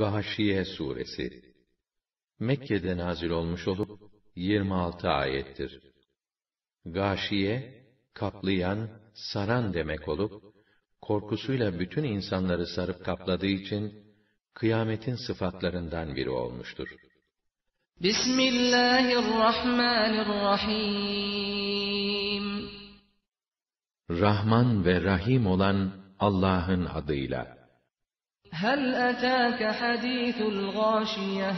Gâşiye Suresi Mekke'de nazil olmuş olup 26 ayettir. Gâşiye, kaplayan, saran demek olup, korkusuyla bütün insanları sarıp kapladığı için, kıyametin sıfatlarından biri olmuştur. Bismillahirrahmanirrahim Rahman ve Rahim olan Allah'ın adıyla. Hel etâke hadîthul gâşiyeh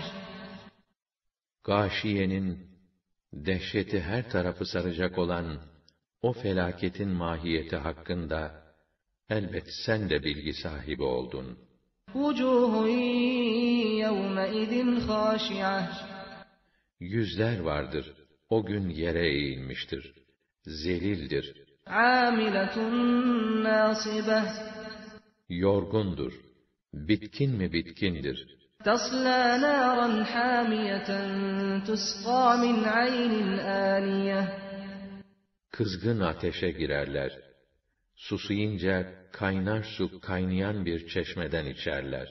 Gâşiyenin, dehşeti her tarafı saracak olan o felaketin mahiyeti hakkında elbet sen de bilgi sahibi oldun. Vucuhun yevmeizin hâşi'ah Yüzler vardır, o gün yere eğilmiştir, zelildir. Âmiletun nâsibeh Yorgundur, bitkin mi bitkindir. تَصْلَى نَارًا حَامِيَةً تُسْقَى مِنْ عَيْنٍ آنِيَةٍ Kızgın ateşe girerler. Susayınca kaynar su kaynayan bir çeşmeden içerler.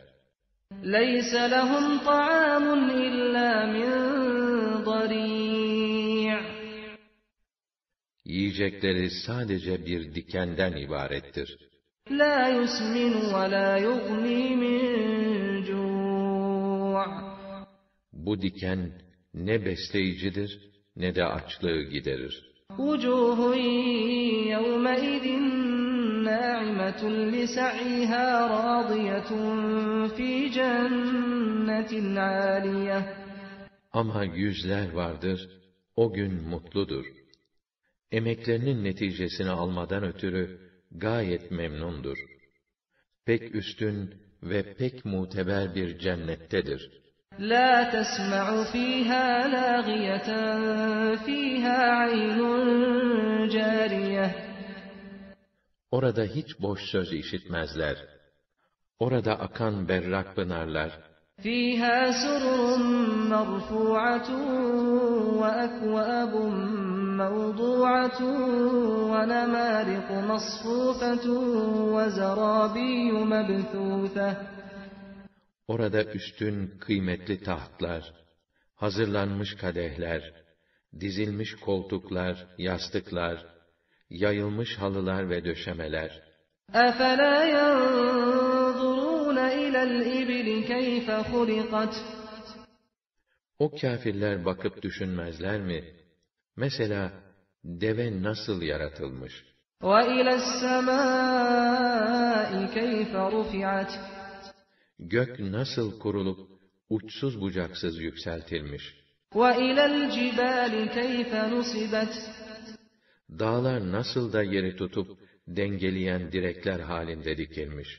لَيْسَ لَهُمْ طَعَامٌ إِلَّا مِنْ ضَرِيعٍ Yiyecekleri sadece bir dikenden ibarettir. لَا يُسْمِنُ وَلَا يُغْنِي مِنْ جُوعٍ Bu diken ne besleyicidir ne de açlığı giderir. Ama yüzler vardır, o gün mutludur. Emeklerinin neticesini almadan ötürü gayet memnundur. Pek üstün ve pek muteber bir cennettedir. لَا تَسْمَعُ فِيهَا لَاغِيَةً فِيهَا عَيْنٌ جَارِيَةٌ Orada hiç boş söz işitmezler. Orada akan berrak pınarlar. فِيهَا سُرُرٌ مَرْفُوعَةٌ وَأَكْوَابٌ مَوْضُوعَةٌ وَنَمَارِقُ مَصْفُوفَةٌ وَزَرَابِيُّ مَبْثُوثَةٌ Orada üstün, kıymetli tahtlar, hazırlanmış kadehler, dizilmiş koltuklar, yastıklar, yayılmış halılar ve döşemeler. اَفَلَا يَنْظُرُونَ اِلَى الْاِبِلِ كَيْفَ خُلِقَتْ O kâfirler bakıp düşünmezler mi? Mesela, deve nasıl yaratılmış? وَاِلَى السَّمَاءِ كَيْفَ رُفِعَتْ Gök nasıl kurulup, uçsuz bucaksız yükseltilmiş. Dağlar nasıl da yeri tutup, dengeleyen direkler halinde dikilmiş.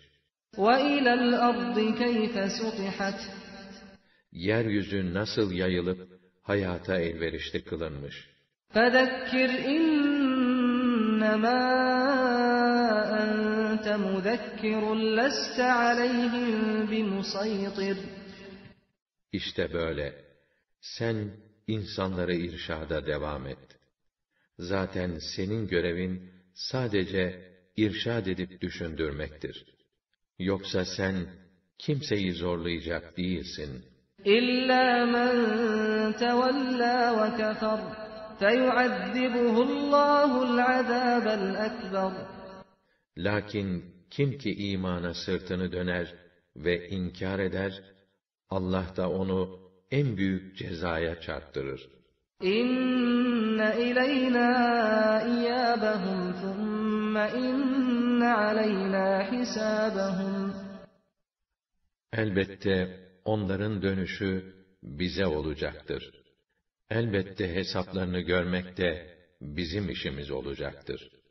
Yeryüzü nasıl yayılıp, hayata elverişli kılınmış. İşte böyle. Sen insanları irşada devam et. Zaten senin görevin sadece irşad edip düşündürmektir. Yoksa sen kimseyi zorlayacak değilsin. İllâ men tevellâ ve kefer feyu'azzibuhullâhul azâbel ekber Lakin kim ki imana sırtını döner ve inkar eder, Allah da onu en büyük cezaya çarptırır. İnne ileynâ iyâbehum thumme inne aleynâ hisâbehum Elbette onların dönüşü bize olacaktır. Elbette hesaplarını görmek de bizim işimiz olacaktır.